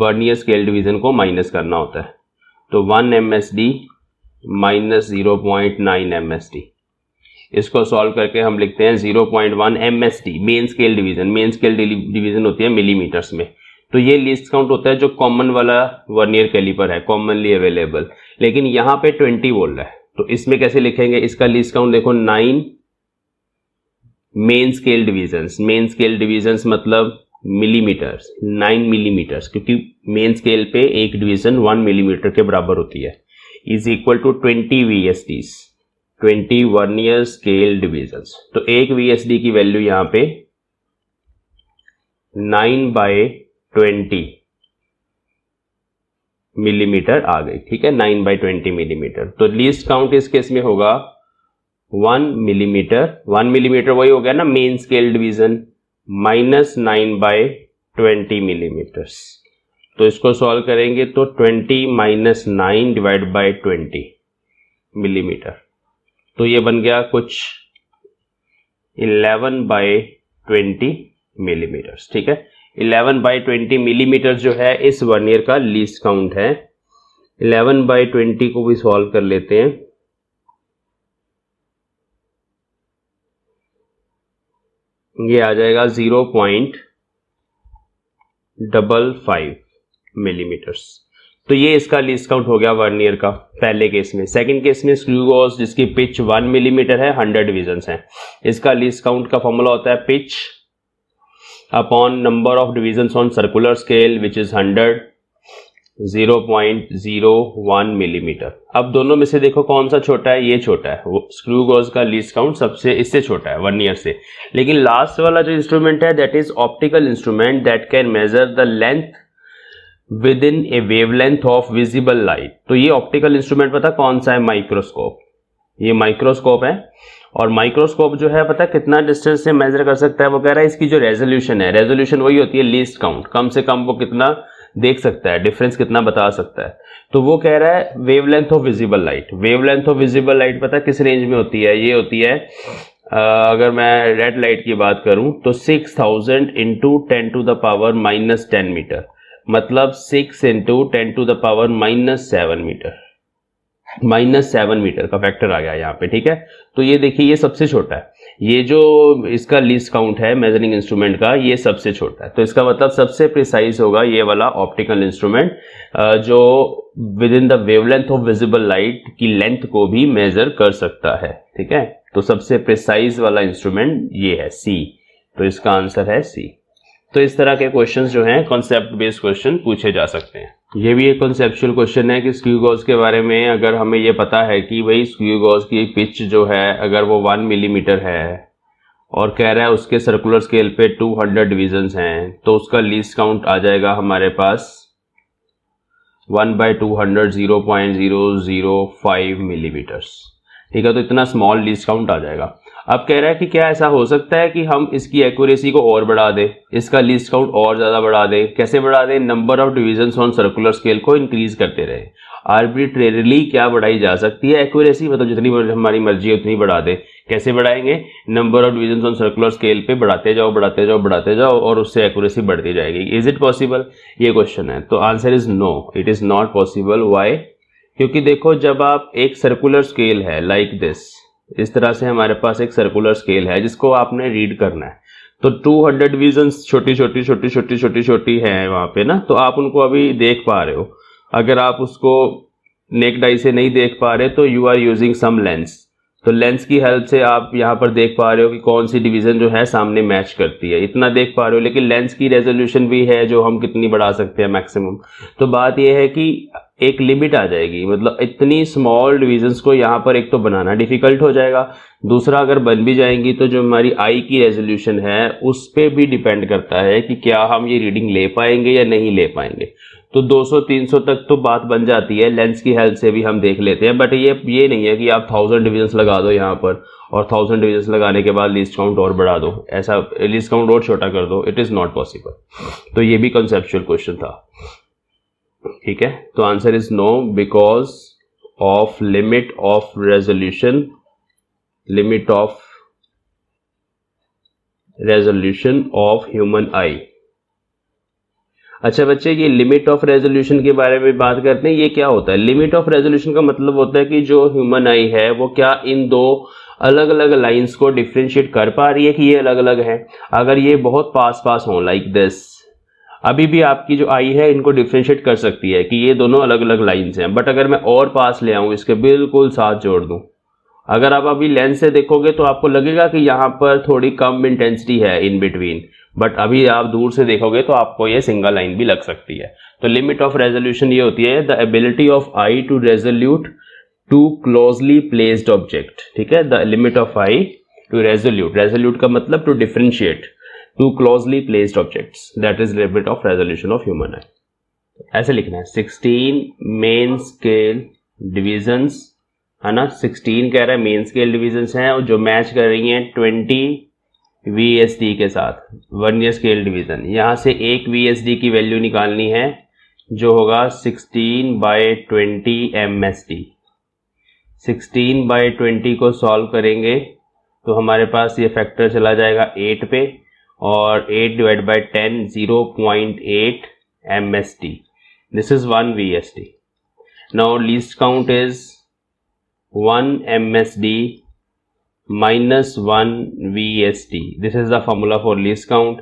वर्नियर स्केल डिवीज़न को माइनस करना होता है। तो one MSD minus zero point nine MSD, इसको सॉल्व करके हम लिखते हैं zero point one MSD main scale division. Main scale division होती है मिलीमीटर्स में। तो ये लीस्ट काउंट होता है जो कॉमन वाला वर्नियर कैलिपर है, कॉमनली अवेलेबल। लेकिन यहाँ पे ट्वेंटी बोल रहा है, तो इसमें कैसे लिखेंगे? इसका लीस्ट काउंट देखो nine main scale divisions. Main scale divisions मतलब मिलीमीटर्स, नाइन मिलीमीटर्स, क्योंकि मेन स्केल पे एक डिवीजन वन मिलीमीटर के बराबर होती है। Is equal to twenty V S Ds, twenty vernier scale divisions. तो एक वीएसडी की वैल्यू यहाँ पे नाइन बाय ट्वेंटी मिलीमीटर आ गई, ठीक है, नाइन बाय ट्वेंटी मिलीमीटर। तो लीस्ट काउंट इस केस में होगा वन मिलीमीटर। वन मिलीमीटर वही हो गया ना main scale division, minus nine by twenty millimetres. तो इसको सॉल्व करेंगे तो twenty minus nine divide by twenty millimetre. तो ये बन गया कुछ इलेवन बाई ट्वेंटी मिलीमीटर्स, ठीक है। इलेवन बाई ट्वेंटी मिलीमीटर्स जो है इस वर्नियर का लीस्ट काउंट है। इलेवन बाई ट्वेंटी को भी सॉल्व कर लेते हैं। ये आ जाएगा zero point double five millimetres. तो ये इसका लीस्ट काउंट हो गया वर्नियर का पहले केस में। सेकंड केस में स्क्रू गॉज जिसकी पिच वन मिलीमीटर है, हंड्रेड डिविजन्स हैं। इसका लीस्ट काउंट का फॉर्मूला होता है pitch upon number of divisions on circular scale which is hundred, zero point zero one millimetre. अब दोनों में से देखो कौन सा छोटा है? ये छोटा है। वो स्क्रू गॉज का लीस्ट काउंट सबसे इससे छोटा है वर्नियर से। लेकिन लास्ट वाला जो इंस्ट्रूमेंट है that is optical instrument that can measure the length within a wavelength of visible light. तो ये ऑप्टिकल इंस्ट्रूमेंट पता कौन सा है? माइक्रोस्कोप। ये माइक्रोस्कोप है और माइक्रोस्कोप जो है पता कितना डिस्टेंस से मेजर कर सकता है? वो कह रहा है इसकी जो रेजोल्यूशन है, रेजोल्यूशन वही होती है लीस्ट काउंट, कम से कम वो कितना देख सकता है, डिफरेंस कितना बता सकता है। तो वो कह रहा है wavelength of visible light. Wavelength of visible light पता किस रेंज में होती है? ये होती है अगर मैं रेड लाइट की बात करूं तो six thousand into ten to the power minus ten metre, मतलब six into ten to the power minus seven metre, minus seven metre का फैक्टर आ गया यहाँ पे, ठीक है। तो ये देखिए ये सबसे छोटा है, ये जो इसका लीस्ट काउंट है मेजरिंग इंस्ट्रूमेंट का ये सबसे छोटा है। तो इसका मतलब सबसे प्रिसाइज होगा ये वाला ऑप्टिकल इंस्ट्रूमेंट जो within the wavelength of visible light की लेंथ को भी मेजर कर सकता है, ठीक है। तो सबसे प्रिसाइज वाला इंस्ट्रूमेंट ये है सी। तो इसका आंसर है सी। तो इस तरह के क्वेश्चंस जो हैं कॉन्सेप्ट बेस्ड क्वेश्चन पूछे जा सकते हैं। ये भी एक कॉन्सेप्चुअल क्वेश्चन है कि स्क्रू गॉज के बारे में अगर हमें ये पता है कि भाई स्क्रू गॉज की पिच जो है अगर वो वन मिलीमीटर है और कह रहा है उसके सर्कुलर स्केल पे टू हंड्रेड डिविजन्स हैं, तो उसका लीस्ट काउंट आ जाएगा हमारे पास one by two hundred zero point zero zero five millimetres, ठीक है। तो इतना स्मॉल लीस्ट काउंट आ जाएगा। अब कह रहा है कि क्या ऐसा हो सकता है कि हम इसकी एक्यूरेसी को और बढ़ा दें, इसका लीस्ट काउंट और ज़्यादा बढ़ा दें? कैसे बढ़ा दें? Number of divisions on circular scale को इंक्रीज करते रहे। आर्बिट्रेरीली क्या बढ़ाई जा सकती है एक्यूरेसी? मतलब जितनी हमारी मर्जी है उतनी बढ़ा दें। कैसे बढ़ाएंगे? Number of divisions on circular scale पे बढ़ाते जाओ बढ़ाते जाओ बढ़ाते जाओ और उससे एक्यूरेसी बढ़ती जाएगी। Is it possible? ये क्वेश्चन है। तो answer is no, it is not possible. Why? क्योंकि देखो जब आप एक सर्कुलर स्केल है लाइक दिस, इस तरह से हमारे पास एक सर्कुलर स्केल है जिसको आपने रीड करना है, तो टू हंड्रेड डिविजन्स छोटी छोटी छोटी छोटी छोटी छोटी हैं वहाँ पे ना, तो आप उनको अभी देख पा रहे हो। अगर आप उसको नेक डाई से नहीं देख पा रहे तो you are using some lens. तो लेंस की हेल्प से आप यहाँ पर देख पा रहे हो कि कौन सी डिवीज़न जो है सामने मैच करती है, इतना देख पा रहे हो। लेकिन लेंस की रेजोल्यूशन भी है जो हम कितनी बढ़ा सकते हैं मैक्सिमम। तो बात यह है कि एक लिमिट आ जाएगी, मतलब इतनी स्मॉल डिविजन्स को यहाँ पर एक तो बनाना डिफिकल्ट हो जाएगा, दूसरा अगर बन भी जाएंगी तो जो हमारी आई की रेजोल्यूशन है उस पर भी डिपेंड करता है कि क्या हम ये रीडिंग ले पाएंगे या नहीं ले पाएंगे। तो दो सौ तीन सौ तक तो बात बन जाती है, लेंस की हेल्प से भी हम देख लेते हैं। बट ये ये नहीं है कि आप थाउजेंड डिविजन्स लगा दो यहाँ पर और थाउजेंड डिविजन्स लगाने के बाद लीस्ट काउंट और बढ़ा दो, ऐसा लीस्ट काउंट और छोटा कर दो, इट इज़ नॉट पॉसिबल। तो ये भी कंसेप्चुअल क्वेश्चन था, ठीक है। तो answer is no because of limit of resolution, limit of resolution of human eye. अच्छा बच्चे, ये लिमिट ऑफ रेजोल्यूशन के बारे में बात करते हैं, ये क्या होता है? लिमिट ऑफ रेजोल्यूशन का मतलब होता है कि जो ह्यूमन आई है वो क्या इन दो अलग अलग लाइंस को डिफ्रेंशिएट कर पा रही है कि ये अलग अलग है। अगर ये बहुत पास पास हो लाइक दिस, अभी भी आपकी जो आई है इनको डिफ्रेंशिएट कर सकती है कि ये दोनों अलग अलग लाइंस हैं। बट अगर मैं और पास ले आऊँ, इसके बिल्कुल साथ जोड़ दूँ, अगर आप अभी लेंस से देखोगे तो आपको लगेगा कि यहाँ पर थोड़ी कम इंटेंसिटी है इन बिटवीन, बट अभी आप दूर से देखोगे तो आपको ये सिंगल लाइन भी लग सकती है। तो लिमिट ऑफ रेजोल्यूशन ये होती है the ability of eye to resolute to closely placed object, ठीक है। The limit of eye to resolute, resolute का मतलब to differentiate two closely placed objects, that is limit of resolution of human eye. ऐसे लिखना है sixteen main scale divisions है ना, sixteen कह रहा है मेन स्केल डिविजन्स हैं और जो मैच कर रही हैं ट्वेंटी वी एस डी के साथ, वर्नियर स्केल डिवीजन। यहाँ से एक वी एस डी की वैल्यू निकालनी है जो होगा sixteen by twenty M S D. Sixteen by twenty को सॉल्व करेंगे तो हमारे पास ये फैक्टर चला जाएगा एट पे, और eight divide by ten zero point eight M S D, this is one V S D. Now least count is one M S D minus one V S D. This is the formula for least count.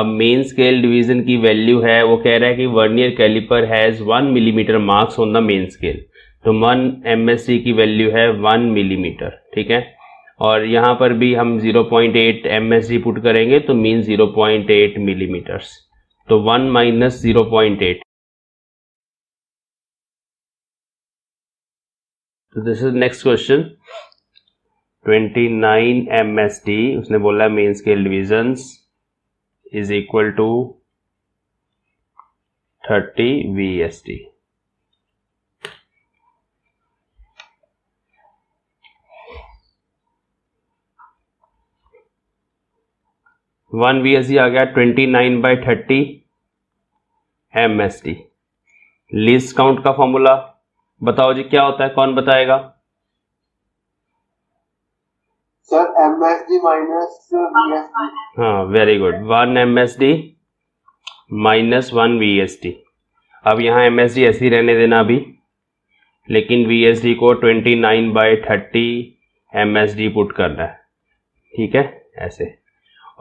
अब main scale division की value है, वो कह रहा है कि vernier caliper has one millimetre marks on the main scale, तो one M S D की वैल्यू है वन मिलीमीटर, ठीक है। और यहाँ पर भी हम zero point eight M S D put करेंगे तो mean zero point eight millimetres, तो one minus zero point eight, this is next question. Twenty nine M S D उसने बोला main scale divisions is equal to thirty V S D। One V S D आ गया, twenty nine by thirty M S D। Least count का formula बताओ जी क्या होता है, कौन बताएगा? Sir M S D minus V S D। हाँ very good, one M S D minus one V S D। अब यहाँ M S D ऐसे ही रहने देना अभी, लेकिन V S D को twenty nine by thirty M S D put करना है, ठीक है ऐसे।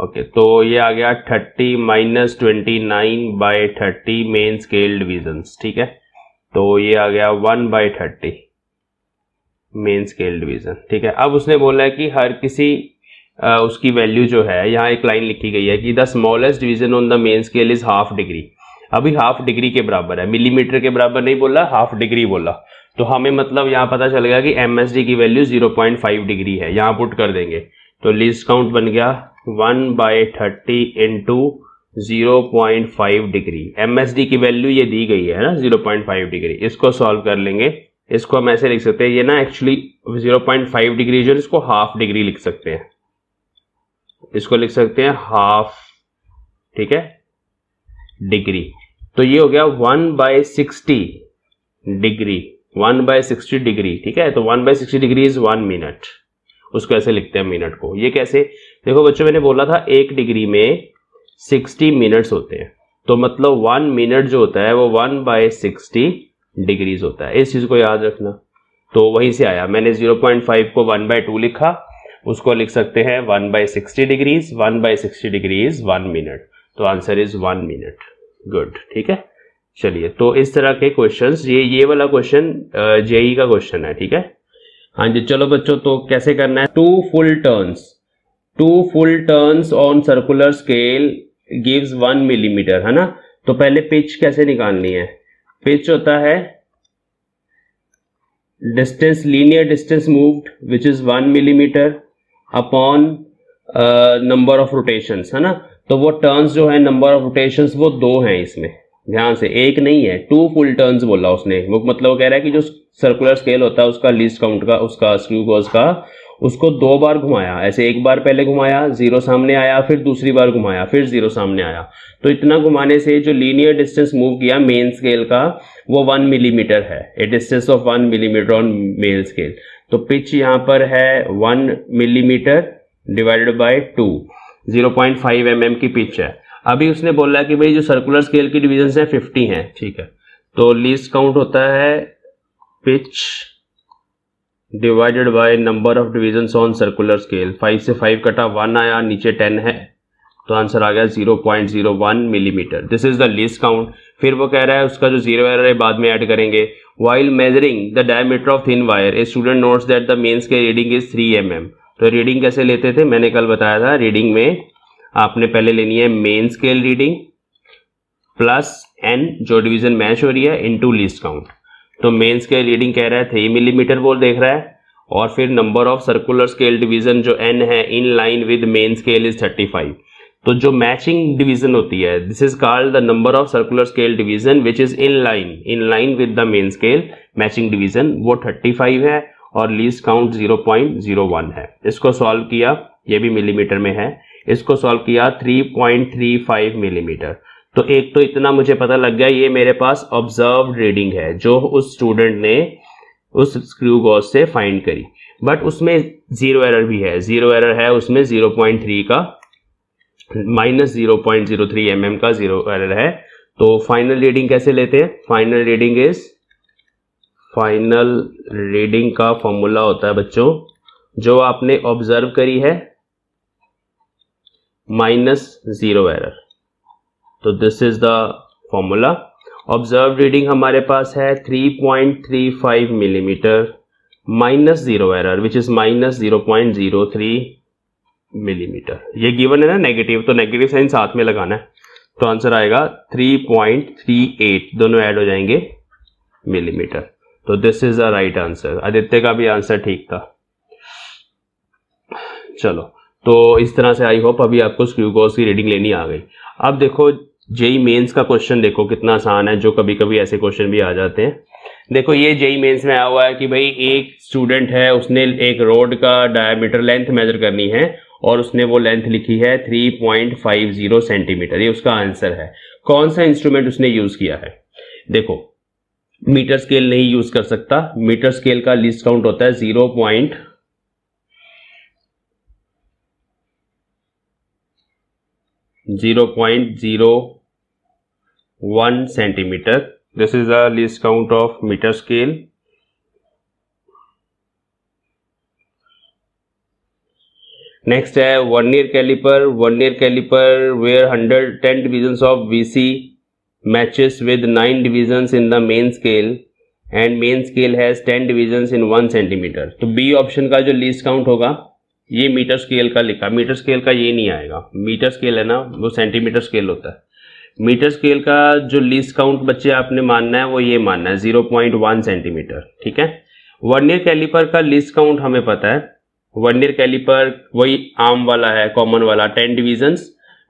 ओके तो ये आ गया thirty minus twenty nine by thirty main scale divisions, ठीक है। तो ये आ गया one by thirty main scale division, ठीक है। अब उसने बोला है कि हर किसी आ, उसकी वैल्यू जो है, यहाँ एक लाइन लिखी गई है कि the smallest division on the main scale is half degree. अभी हाफ डिग्री के बराबर है, मिलीमीटर के बराबर नहीं बोला, हाफ डिग्री बोला। तो हमें मतलब यहाँ पता चल गया कि M S D की value zero point five degree है, यहाँ पुट कर देंगे तो लीस्ट काउंट बन गया one by thirty into zero point five degree. M S D की वैल्यू ये दी गई है ना ज़ीरो पॉइंट फाइव डिग्री, इसको सॉल्व कर लेंगे। इसको हम ऐसे लिख सकते हैं, ये ना actually zero point five degree जो इसको हाफ डिग्री लिख सकते हैं, इसको लिख सकते हैं हाफ, ठीक है डिग्री। तो ये हो गया one by sixty degree, one by sixty degree, ठीक है। तो one by sixty degree is one minute, उसको ऐसे लिखते हैं मिनट को। ये कैसे? देखो बच्चों मैंने बोला था एक डिग्री में सिक्सटी मिनट्स होते हैं, तो मतलब वन मिनट जो होता है वो वन बाय सिक्सटी डिग्रीज होता है, इस चीज़ को याद रखना। तो वहीं से आया, मैंने ज़ीरो पॉइंट फाइव को वन बाय टू लिखा, उसको लिख सकते हैं one by sixty degrees, one by sixty degrees one minute, तो answer is one minute, good, ठीक है। चलिए तो इस तरह के क्वेश्चंस, ये ये वाला क्वेश्चन जेई का क्वेश्चन है, ठीक है। हाँ जी चलो बच्चों, तो कैसे करना है? Two full turns, two full turns on circular scale gives one millimetre, है ना। तो पहले पिच कैसे निकालनी है? पिच होता है distance, linear distance moved which is one millimetre upon number of rotations, है ना। तो वो टर्न्स जो है, नंबर ऑफ रोटेशंस वो दो हैं इसमें, ध्यान से, एक नहीं है, टू फुल टर्न्स बोला उसने। वो मतलब वो कह रहा है कि जो सर्कुलर स्केल होता है उसका लीस्ट काउंट का, उसका स्क्रू गॉज का, उसको दो बार घुमाया। ऐसे एक बार पहले घुमाया, जीरो सामने आया, फिर दूसरी बार घुमाया, फिर जीरो सामने आया। तो इतना घुमाने से जो लीनियर डिस्टेंस मूव किया मेन स्केल का वो वन मिलीमीटर है, a distance of one millimetre on main scale. तो पिच यहाँ पर है one millimetre divided by two, zero point five M M की पिच है। अभी उसने बोला कि भाई जो सर्कुलर स्केल की डिविजन है फिफ्टी है, ठीक है। तो लीस्ट काउंट होता है pitch divided by number of divisions on circular scale. Five से फाइव कटा वन आया, नीचे टेन है, तो आंसर आ गया zero point zero one millimetre. This is the least count. फिर वो कह रहा है उसका जो जीरो एरर है बाद में ऐड करेंगे। While measuring the diameter of thin wire a student notes that the main scale reading is three M M. तो रीडिंग कैसे लेते थे, मैंने कल बताया था। रीडिंग में आपने पहले लेनी है main scale reading plus N जो डिवीजन मैच हो रही है इनटू लीस्ट काउंट। तो मेन स्केल रीडिंग कह रहा है थ्री मिलीमीटर बोल देख रहा है, और फिर number of circular scale division जो एन है in line with main scale is thirty five. तो जो मैचिंग डिवीजन होती है this is called the number of circular scale division which is in line in line with the main scale. Matching division वो thirty five है और least count zero point zero one है। इसको solve किया, ये भी मिलीमीटर में है, इसको सॉल्व किया three point three five millimetre. तो एक तो इतना मुझे पता लग गया ये मेरे पास ऑब्जर्व्ड रीडिंग है जो उस स्टूडेंट ने उस स्क्रू गॉज से फाइंड करी, बट उसमें जीरो एरर भी है। जीरो एरर है उसमें जीरो पॉइंट थ्री का, minus zero point zero three M M का जीरो एरर है। तो फाइनल रीडिंग कैसे लेते हैं, final reading is, final reading का फॉर्मूला होता है बच्चों जो आपने ऑब्जर्व करी है माइनस जीरो एरर। तो this is the formula. Observe reading हमारे पास है three point three five millimetre minus zero error which is minus zero point zero three millimetre. ये गिवन है ना नेगेटिव, तो नेगेटिव साइन साथ में लगाना है। तो आंसर आएगा थ्री पॉइंट थ्री एट, दोनों ऐड हो जाएंगे मिलीमीटर। तो this is the right answer. Aditya का भी आंसर ठीक था। चलो, तो इस तरह से आई होप अभी आपको स्क्रू गॉज की रीडिंग लेनी आ गई। अब देखो जेई मेंस का क्वेश्चन देखो कितना आसान है, जो कभी कभी ऐसे क्वेश्चन भी आ जाते हैं। देखो ये जेई मेंस में आया हुआ है कि भाई एक स्टूडेंट है, उसने एक रोड का डायमीटर लेंथ मेजर करनी है और उसने वो लेंथ लिखी है three point five zero centimetre, ये उसका आंसर है। कौन सा इंस्ट्रूमेंट उसने यूज किया है? देखो मीटर स्केल नहीं यूज कर सकता, मीटर स्केल का लीस्ट काउंट होता है zero point zero point zero one centimetre. This is the least count of metre scale. Next है vernier caliper. Vernier caliper where hundred ten divisions of VC matches with nine divisions in the main scale and main scale has ten divisions in one centimetre. तो B option का जो least count होगा, ये metre scale का लिखा, metre scale का ये नहीं आएगा, मीटर स्केल है ना वो सेंटीमीटर स्केल होता है। मीटर स्केल का जो लीस्ट काउंट बच्चे आपने मानना है वो ये मानना है जीरो पॉइंट वन सेंटीमीटर, ठीक है। वर्नियर कैलिपर का लीस्ट काउंट हमें पता है, वर्नियर कैलिपर वही आम वाला है, कॉमन वाला, ten divisions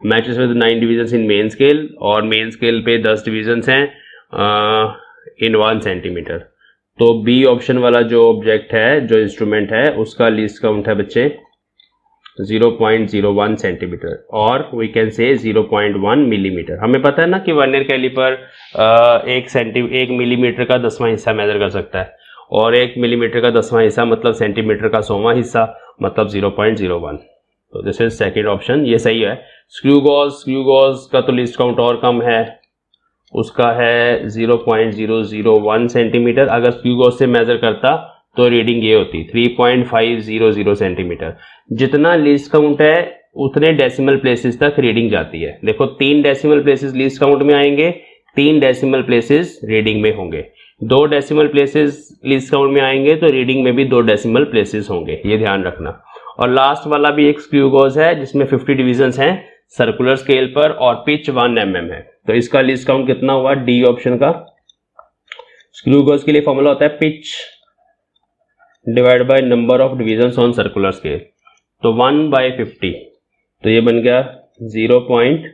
matches with nine divisions in main scale और मेन स्केल पे दस डिविजन्स हैं इन वन सेंटीमीटर। तो बी ऑप्शन वाला जो ऑब्जेक्ट है, जो इंस्ट्रूमेंट है, उसका लीस्ट काउंट है बच्चे zero point zero one centimetre और we can say zero point one millimetre. हमें पता है ना कि वर्नियर कैलिपर एक सेंटी एक मिलीमीटर का दसवां हिस्सा मेजर कर सकता है, और एक मिलीमीटर का दसवां हिस्सा मतलब सेंटीमीटर का सौवां हिस्सा मतलब जीरो पॉइंट जीरो वन। तो दिस इज सेकेंड ऑप्शन, ये सही है। स्क्रू गॉज, स्क्रू गॉज का तो लीस्ट काउंट और कम है, उसका है zero point zero zero one centimetre. अगर स्क्रू गॉज से मेजर करता तो रीडिंग ये होती three point five zero zero centimetre. जितना लीस्ट काउंट है उतने डेसिमल प्लेसेस तक रीडिंग जाती है। देखो तीन डेसिमल प्लेसेस लीस्ट काउंट में आएंगे, तीन डेसिमल प्लेसेस रीडिंग में होंगे। दो डेसिमल प्लेसेस लीस्ट काउंट में आएंगे तो रीडिंग में भी दो डेसिमल प्लेसेस होंगे, ये ध्यान रखना। और लास्ट वाला भी एक स्क्रू गॉज है जिसमें फिफ्टी डिविजन्स हैं सर्कुलर स्केल पर और पिच वन एम एम है। तो इसका लीस्ट काउंट कितना हुआ, डी ऑप्शन का। स्क्रू गॉज के लिए फॉर्मूला होता है pitch divide by number of divisions on circular scale, तो वन बाय फिफ्टी, तो ये बन गया zero point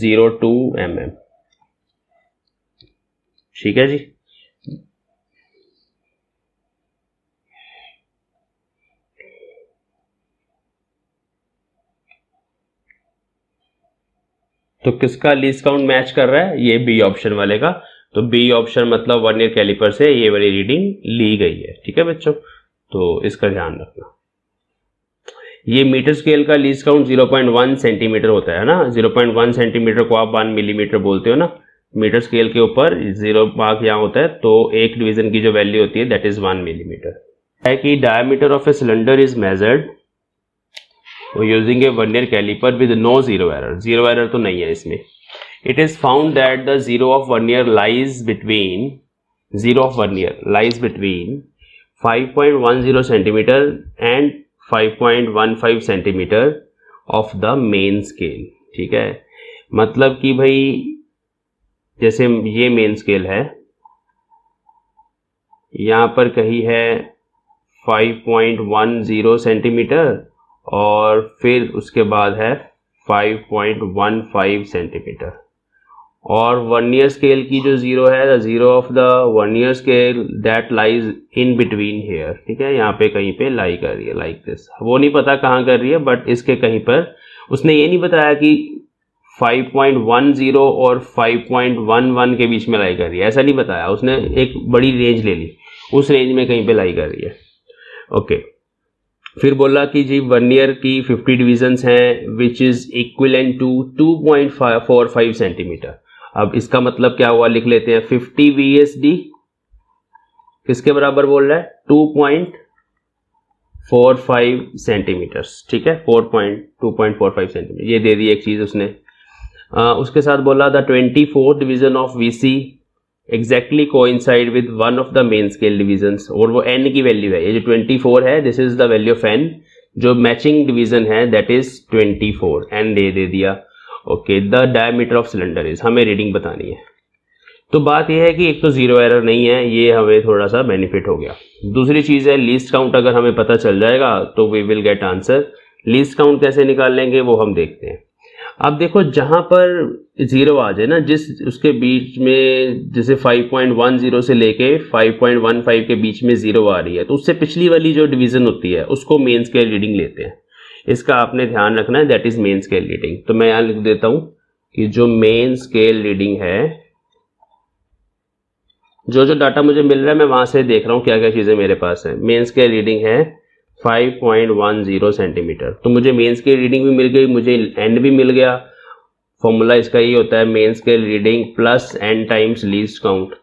zero two M M. ठीक है जी। तो किसका लीस्ट काउंट मैच कर रहा है? ये बी ऑप्शन वाले का। तो बी ऑप्शन मतलब वर्नियर कैलिपर से ये वाली रीडिंग ली गई है। ठीक है बच्चों, तो इसका ध्यान रखना। ये मीटर स्केल का least count zero point one centimetre होता है ना। ज़ीरो पॉइंट वन सेंटीमीटर को आप वन मिलीमीटर बोलते हो ना। मीटर स्केल के ऊपर जीरो मार्क यहाँ होता है, तो एक डिवीजन की जो वैल्यू होती है दैट इज वन मिलीमीटर है। कि diameter of a cylinder is measured using a vernier caliper with no zero error. Zero error तो नहीं है इसमें। It is found that the zero of vernier lies between zero of vernier lies between five point one zero centimetre and five point one five centimetre of the main scale. ठीक है, मतलब कि भाई जैसे ये मेन स्केल है, यहाँ पर कहीं है five point one zero centimetre और फिर उसके बाद है five point one five centimetre. और वर्नियर स्केल की जो जीरो है, zero of the vernier scale that lies in between here. ठीक है, यहाँ पे कहीं पे लाई कर रही है लाइक दिस। वो नहीं पता कहाँ कर रही है, बट इसके कहीं पर उसने ये नहीं बताया कि फाइव पॉइंट वन जीरो और फाइव पॉइंट वन वन के बीच में लाई कर रही है, ऐसा नहीं बताया उसने। एक बड़ी रेंज ले ली, उस रेंज में कहीं पे लाई कर रही है। Okay okay. फिर बोला कि जी वर्नियर की फिफ्टी डिविजन्स हैं which is equivalent to two point four five centimetre. अब इसका मतलब क्या हुआ, लिख लेते हैं। फिफ्टी V S D किसके बराबर बोल रहा है? Two point four five centimetre. ठीक है, four point two point four five centimetre ये दे दी एक चीज उसने। आ, उसके साथ बोला the twenty fourth division of V C exactly coincide with one of the main scale divisions. और वो एन की वैल्यू है, ये जो ट्वेंटी फोर है this is the value of N. जो मैचिंग डिवीजन है that is twenty four, N दे दे दिया। Okay, the diameter of cylinder is, हमें रीडिंग बतानी है। तो बात यह है कि एक तो जीरो एरर नहीं है, ये हमें थोड़ा सा बेनिफिट हो गया। दूसरी चीज़ है लीस्ट काउंट, अगर हमें पता चल जाएगा तो we will get answer. Least count कैसे निकाल लेंगे वो हम देखते हैं। अब देखो जहाँ पर जीरो आ जाए ना, जिस उसके बीच में जैसे फाइव पॉइंट वन जीरो से लेके फाइव पॉइंट वन फाइव के बीच में जीरो आ रही है, तो उससे पिछली वाली जो डिवीजन होती है उसको मेन स्केल रीडिंग लेते हैं। इसका आपने ध्यान रखना है, that is main scale reading. तो मैं यहाँ लिख देता हूँ कि जो मेन स्केल रीडिंग है, जो जो डाटा मुझे मिल रहा है मैं वहां से देख रहा हूँ क्या क्या चीजें मेरे पास है। मेन स्केल रीडिंग है five point one zero centimetre, तो मुझे मेन स्केल रीडिंग भी मिल गई, मुझे एन भी मिल गया। फॉर्मूला इसका ये होता है main scale reading plus N times least count.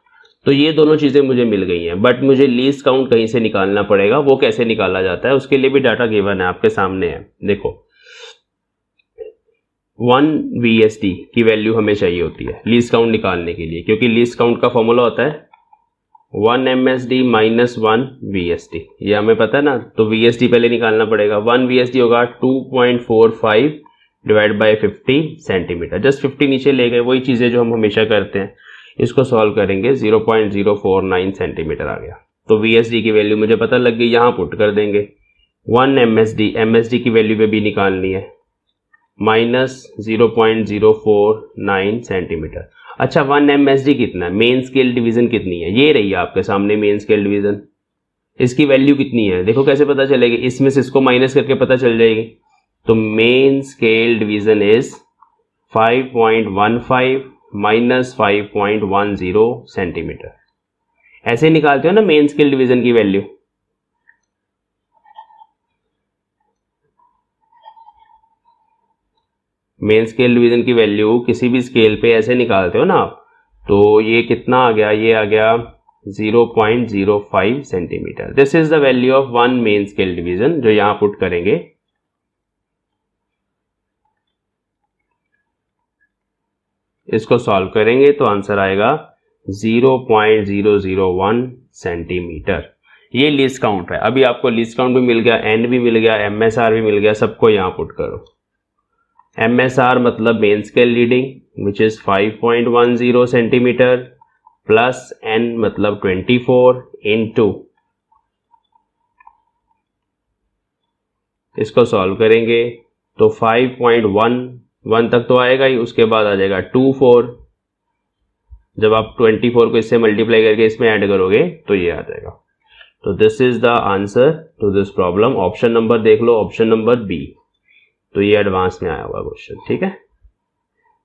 तो ये दोनों चीज़ें मुझे मिल गई हैं, बट मुझे लीस्ट काउंट कहीं से निकालना पड़ेगा। वो कैसे निकाला जाता है उसके लिए भी डाटा गिवन है, आपके सामने है। देखो वन वी एस टी की वैल्यू हमें चाहिए होती है लीस्ट काउंट निकालने के लिए, क्योंकि लीस्ट काउंट का फॉर्मूला होता है one M S D minus one V S T. ये हमें पता है ना, तो वी एस टी पहले निकालना पड़ेगा। वन वी एस टी होगा two point four five divide by fifty centimetre. Just fifty नीचे ले गए, वही चीज़ें जो हम हमेशा करते हैं। इसको सॉल्व करेंगे, zero point zero four nine centimetre आ गया। तो V S D की वैल्यू मुझे पता लग गई, यहाँ पुट कर देंगे। One M S D, M S D की वैल्यू पे भी निकालनी है, minus zero point zero four nine centimetre. अच्छा वन M S D कितना है, मेन स्केल डिवीजन कितनी है? ये रही है आपके सामने मेन स्केल डिवीजन। इसकी वैल्यू कितनी है देखो, कैसे पता चलेगी? इसमें से इसको माइनस करके पता चल जाएगी। तो main scale division is five point one five minus five point one zero centimetre. ऐसे निकालते हो ना मेन स्केल डिवीजन की वैल्यू। मेन स्केल डिवीजन की वैल्यू किसी भी स्केल पे ऐसे निकालते हो ना आप। तो ये कितना आ गया, ये आ गया zero point zero five centimetre. This is the value of one main scale division, जो यहां पुट करेंगे। इसको सॉल्व करेंगे तो आंसर आएगा zero point zero zero one centimetre. ये लीस्ट काउंट है। अभी आपको लीस्ट काउंट भी मिल गया, एन भी मिल गया, एमएसआर भी मिल गया, सबको यहाँ पुट करो। एमएसआर मतलब main scale reading which is five point one zero centimetre plus N मतलब ट्वेंटी फोर इनटू, इसको सॉल्व करेंगे तो फाइव पॉइंट वन वन तक तो आएगा ही, उसके बाद आ जाएगा टू फोर जब आप चौबीस को इससे मल्टीप्लाई करके इसमें ऐड करोगे तो ये आ जाएगा। तो this is the answer to this problem. Option number देख लो, ऑप्शन नंबर बी। तो ये एडवांस में आया हुआ क्वेश्चन, ठीक है।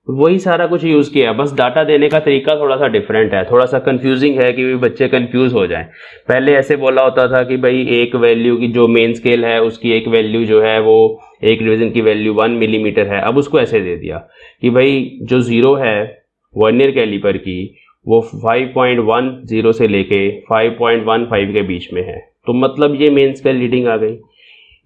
वही सारा कुछ यूज किया, बस डाटा देने का तरीका थोड़ा सा डिफरेंट है, थोड़ा सा कंफ्यूजिंग है कि भी बच्चे कंफ्यूज हो जाएं। पहले ऐसे बोला होता था कि भाई एक वैल्यू की जो मेन स्केल है उसकी एक वैल्यू जो है वो एक डिवीजन की वैल्यू वन मिलीमीटर है। अब उसको ऐसे दे दिया कि भाई जो जीरो है वर्नियर कैलिपर की वो फाइव पॉइंट वन जीरो से लेके फाइव पॉइंट वन फाइव के बीच में है। तो मतलब ये मेन स्केल रीडिंग आ गई।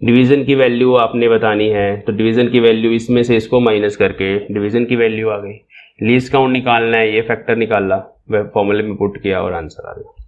डिवीजन की वैल्यू आपने बतानी है, तो डिवीजन की वैल्यू इसमें से इसको माइनस करके डिवीजन की वैल्यू आ गई। लीस्ट काउंट निकालना है, ये फैक्टर निकाला, वह फॉर्मूले में पुट किया और आंसर आ गया।